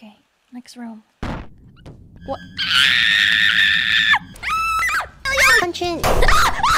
Okay, next room. What? Punch it.